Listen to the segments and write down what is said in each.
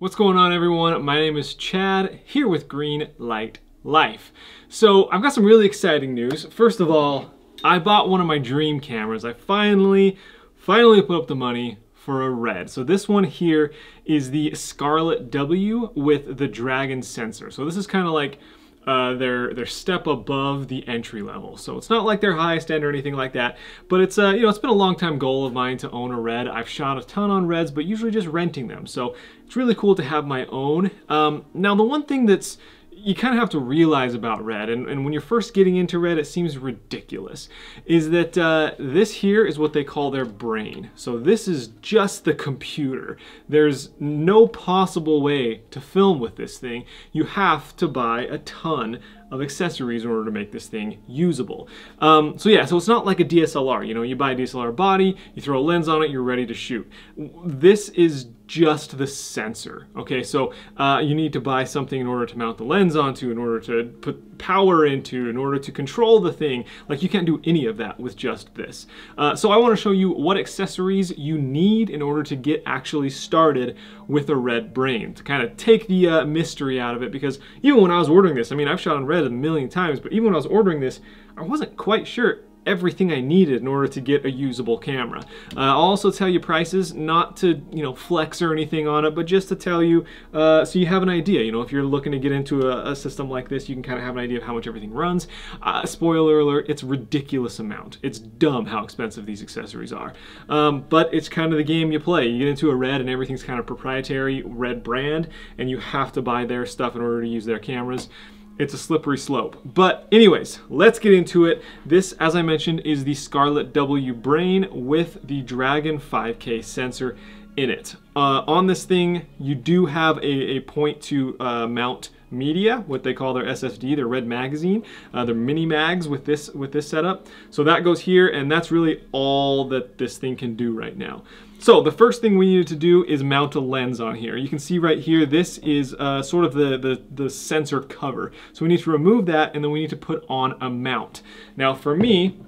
What's going on, everyone? My name is Chad, here with Green Light Life. So I've got some really exciting news. First of all, I bought one of my dream cameras. I finally put up the money for a Red. So this one here is the Scarlet-W with the Dragon sensor. So this is kind of like their step above the entry level. So it's not like their highest end or anything like that, but it's you know, it's been a long time goal of mine to own a Red. I've shot a ton on Reds, but usually just renting them. So it's really cool to have my own. Now the one thing that's you kind of have to realize about Red, and when you're first getting into Red, it seems ridiculous, is that this here is what they call their brain. So this is just the computer. There's no possible way to film with this thing. You have to buy a ton of accessories in order to make this thing usable. So yeah, so it's not like a DSLR. You know, you buy a DSLR body, you throw a lens on it, you're ready to shoot. This is just the sensor, okay? So you need to buy something in order to mount the lens onto, in order to put power into, in order to control the thing. Like, you can't do any of that with just this. So I wanna show you what accessories you need in order to get actually started with a Red brain, to kind of take the mystery out of it, because even when I was ordering this, I mean, I've shot on Red a million times, but even when I was ordering this, I wasn't quite sure everything I needed in order to get a usable camera. I'll also tell you prices, not to, you know, flex or anything on it, but just to tell you so you have an idea. You know, if you're looking to get into a system like this, you can kind of have an idea of how much everything runs. Spoiler alert, it's a ridiculous amount. It's dumb how expensive these accessories are. But it's kind of the game you play. You get into a Red and everything's kind of proprietary Red brand, and you have to buy their stuff in order to use their cameras. It's a slippery slope. But anyways, let's get into it. This, as I mentioned, is the Scarlet-W brain with the Dragon 5K sensor in it. On this thing, you do have a point to mount media, what they call their SSD, their Red magazine, their mini mags with this setup. So that goes here, and that's really all that this thing can do right now. So the first thing we needed to do is mount a lens on here. You can see right here, this is sort of the sensor cover. So we need to remove that, and then we need to put on a mount. Now for me,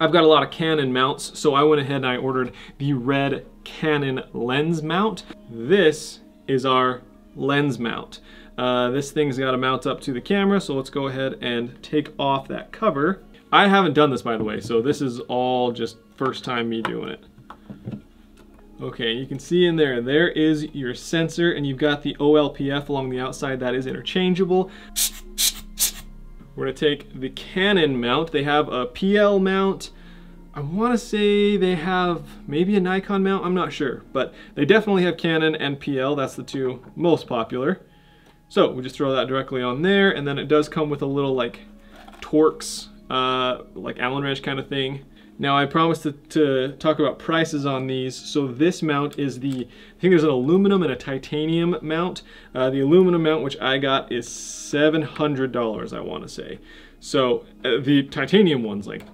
I've got a lot of Canon mounts, so I went ahead and I ordered the Red Canon lens mount. This is our lens mount. This thing's got to mount up to the camera, so let's go ahead and take off that cover. I haven't done this, by the way, so this is all just first time me doing it. Okay, you can see in there, there is your sensor, and you've got the OLPF along the outside that is interchangeable. We're gonna take the Canon mount. They have a PL mount. I wanna say they have maybe a Nikon mount, I'm not sure, but they definitely have Canon and PL, that's the two most popular. So we just throw that directly on there, and then it does come with a little like Torx, like Allen wrench kind of thing. Now I promised to talk about prices on these. So this mount is the, I think there's an aluminum and a titanium mount. The aluminum mount, which I got, is $700, I wanna say. So the titanium one's like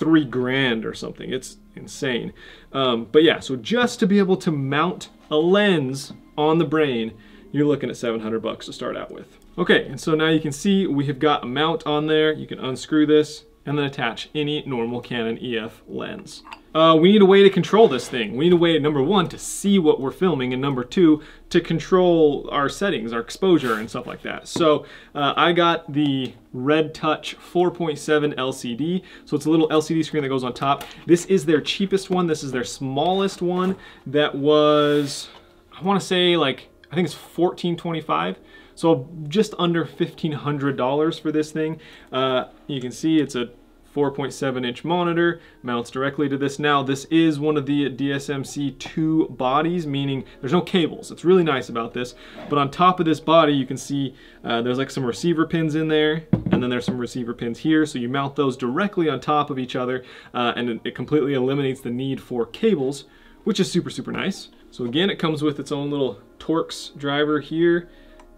$3,000 or something. It's insane. But yeah, so just to be able to mount a lens on the brain, you're looking at $700 to start out with. Okay, and so now you can see we have got a mount on there. You can unscrew this and then attach any normal Canon EF lens. We need a way to control this thing. We need a way, number one, to see what we're filming, and number two, to control our settings, our exposure and stuff like that. So I got the Red Touch 4.7 LCD. So it's a little LCD screen that goes on top. This is their cheapest one. This is their smallest one that was, I wanna say like, I think it's $1,425, so just under $1,500 for this thing. You can see it's a 4.7-inch monitor, mounts directly to this. Now, this is one of the DSMC2 bodies, meaning there's no cables. It's really nice about this, but on top of this body, you can see there's like some receiver pins in there, and then there's some receiver pins here, so you mount those directly on top of each other, and it completely eliminates the need for cables, which is super, super nice. So again, it comes with its own little Torx driver here,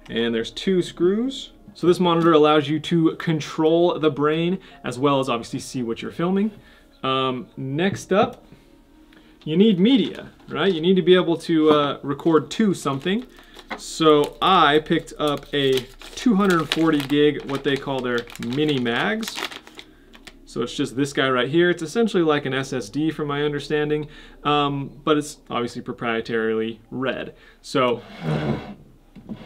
and there's two screws. So this monitor allows you to control the brain, as well as obviously see what you're filming. Next up, you need media, right? You need to be able to record to something. So I picked up a 240 gig, what they call their mini mags. So it's just this guy right here. It's essentially like an SSD from my understanding, but it's obviously proprietarily Red. So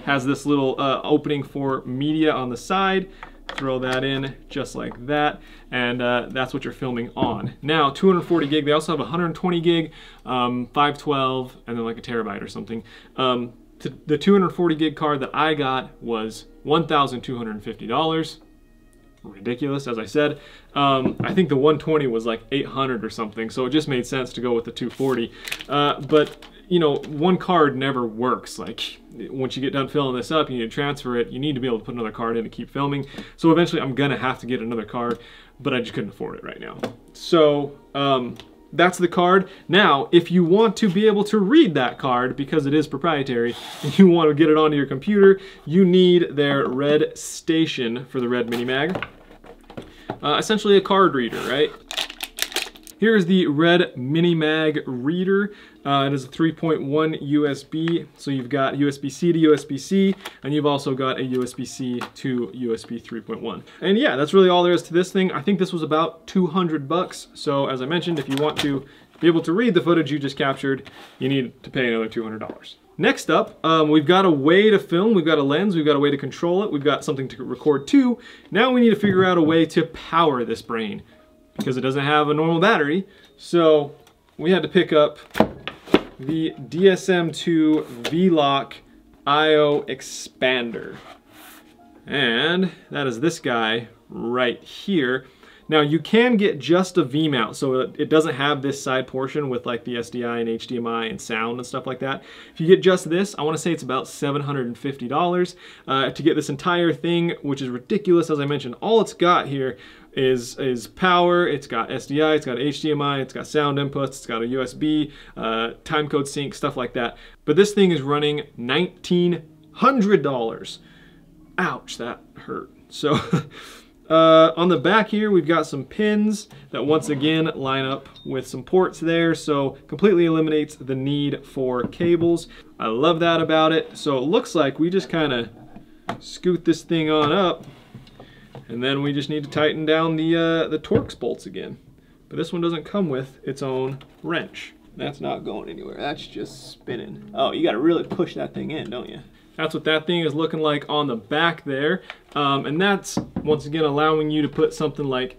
Has this little opening for media on the side. Throw that in just like that, and that's what you're filming on. Now 240 gig, they also have 120 gig, 512, and then like a terabyte or something. The 240 gig card that I got was $1,250. Ridiculous, as I said. I think the 120 was like 800 or something, so it just made sense to go with the 240. But you know, one card never works. Like, once you get done filling this up, you need to transfer it. You need to be able to put another card in to keep filming. So eventually I'm gonna have to get another card, but I just couldn't afford it right now. So that's the card. Now, if you want to be able to read that card, because it is proprietary, and you want to get it onto your computer, you need their Red Station for the Red Mini Mag. Essentially a card reader, right? Here's the Red Mini Mag Reader. It is a 3.1 USB, so you've got USB-C to USB-C, and you've also got a USB-C to USB 3.1. And yeah, that's really all there is to this thing. I think this was about 200 bucks. So as I mentioned, if you want to be able to read the footage you just captured, you need to pay another $200. Next up, we've got a way to film, we've got a lens, we've got a way to control it, we've got something to record to. Now we need to figure out a way to power this brain, because it doesn't have a normal battery. So we had to pick up the DSM-2 V-Lock IO Expander. And that is this guy right here. Now you can get just a V-Mount, so it doesn't have this side portion with like the SDI and HDMI and sound and stuff like that. If you get just this, I wanna say it's about $750 to get this entire thing, which is ridiculous. As I mentioned, all it's got here is power, it's got SDI, it's got HDMI, it's got sound inputs, it's got a USB, timecode sync, stuff like that. But this thing is running $1,900. Ouch, that hurt. So on the back here, we've got some pins that once again line up with some ports there, so completely eliminates the need for cables. I love that about it. So it looks like we just kind of scoot this thing on up, and then we just need to tighten down the Torx bolts again. But this one doesn't come with its own wrench. That's not going anywhere, that's just spinning. Oh, you gotta really push that thing in, don't you? That's what that thing is looking like on the back there. And that's, once again, allowing you to put something like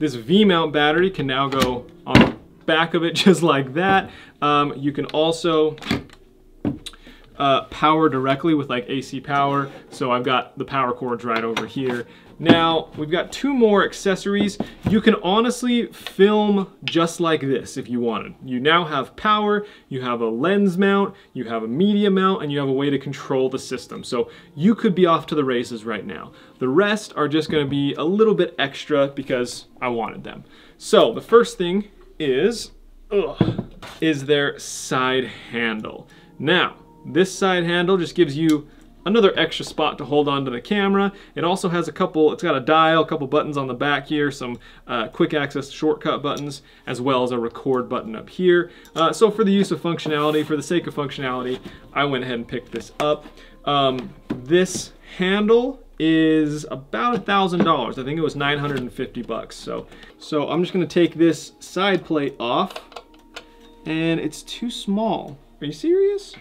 this V-mount battery can now go on the back of it just like that. You can also power directly with like AC power. So I've got the power cords right over here. Now, we've got two more accessories. You can honestly film just like this if you wanted. You now have power, you have a lens mount, you have a media mount, and you have a way to control the system. So you could be off to the races right now. The rest are just gonna be a little bit extra because I wanted them. So the first thing is their side handle. Now, this side handle just gives you another extra spot to hold on to the camera. It also has a couple, it's got a dial, a couple buttons on the back here, some quick access shortcut buttons, as well as a record button up here. So for the use of functionality, for the sake of functionality, I went ahead and picked this up. This handle is about $1,000. I think it was 950 bucks. So I'm just gonna take this side plate off, and it's too small. Are you serious?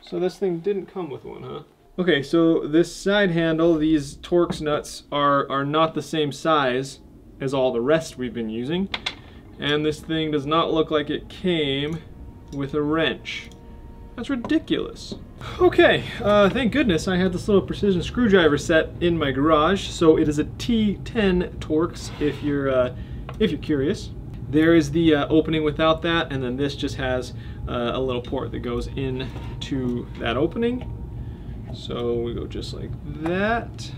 So this thing didn't come with one, huh? Okay, so this side handle, these Torx nuts are not the same size as all the rest we've been using. And this thing does not look like it came with a wrench. That's ridiculous. Okay, thank goodness I had this little precision screwdriver set in my garage. So it is a T10 Torx if you're curious. There is the opening without that, and then this just has a little port that goes in to that opening. So we go just like that.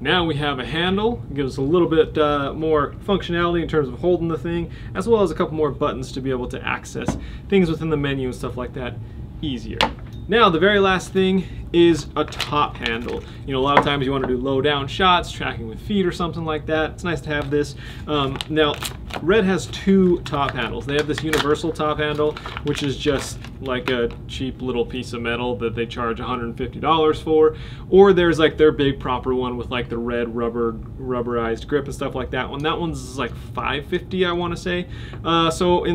Now we have a handle. It gives us a little bit more functionality in terms of holding the thing, as well as a couple more buttons to be able to access things within the menu and stuff like that easier. Now, the very last thing is a top handle. You know, a lot of times you want to do low down shots, tracking with feet or something like that. It's nice to have this. Now, Red has two top handles. They have this universal top handle, which is just like a cheap little piece of metal that they charge $150 for, or there's like their big proper one with like the red rubberized grip and stuff like that one. That one's like $550, I want to say. So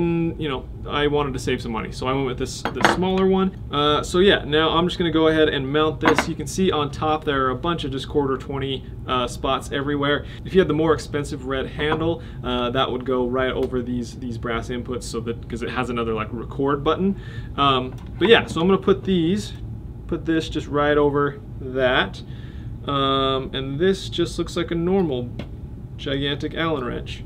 I wanted to save some money, so I went with this smaller one. So yeah, now I'm just gonna go ahead and mount this. You can see on top there are a bunch of just quarter-20 spots everywhere. If you had the more expensive red handle, that would go right over these brass inputs, so that because it has another like record button. But yeah, so I'm gonna put this just right over that, and this just looks like a normal gigantic Allen wrench.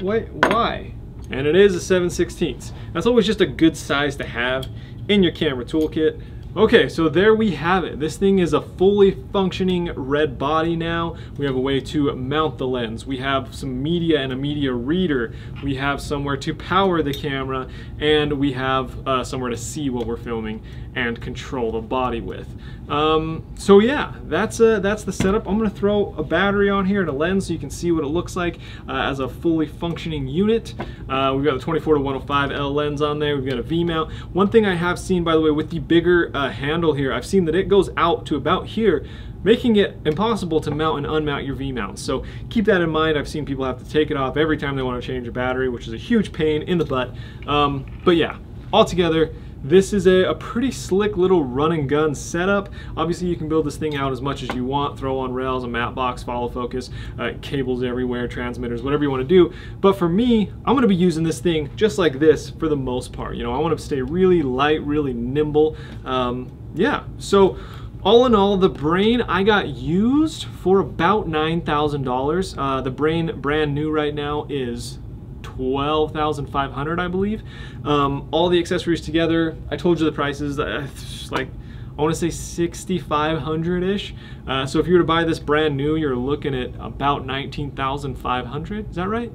Wait, why? And it is a 7/16. That's always just a good size to have in your camera toolkit. Okay, so there we have it. This thing is a fully functioning red body now. We have a way to mount the lens. We have some media and a media reader. We have somewhere to power the camera, and we have somewhere to see what we're filming and control the body with. So yeah, that's the setup. I'm gonna throw a battery on here and a lens so you can see what it looks like as a fully functioning unit. We've got the 24-105L lens on there. We've got a V-mount. One thing I have seen, by the way, with the bigger handle here, I've seen that it goes out to about here, making it impossible to mount and unmount your V-mount. So keep that in mind. I've seen people have to take it off every time they want to change a battery, which is a huge pain in the butt. But yeah, altogether, this is a pretty slick little run and gun setup. Obviously you can build this thing out as much as you want, throw on rails, a mat box, follow focus, cables everywhere, transmitters, whatever you want to do. But for me, I'm going to be using this thing just like this for the most part. You know, I want to stay really light, really nimble. Yeah, so all in all, the Brain I got used for about $9,000. The Brain brand new right now is $12,500, I believe. All the accessories together, I told you the prices, like I want to say $6,500-ish. So if you were to buy this brand new, you're looking at about $19,500. Is that right?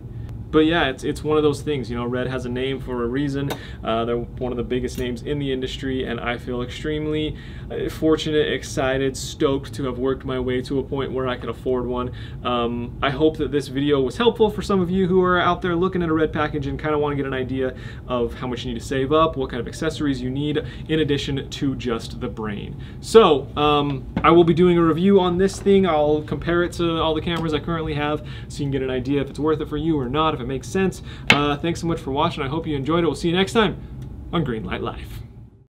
But yeah, it's one of those things, you know, Red has a name for a reason. They're one of the biggest names in the industry, and I feel extremely fortunate, excited, stoked to have worked my way to a point where I can afford one. I hope that this video was helpful for some of you who are out there looking at a Red package and kind of want to get an idea of how much you need to save up, what kind of accessories you need in addition to just the Brain. So I will be doing a review on this thing. I'll compare it to all the cameras I currently have so you can get an idea if it's worth it for you or not, if it makes sense. Thanks so much for watching. I hope you enjoyed it. We'll see you next time on Green Light Life.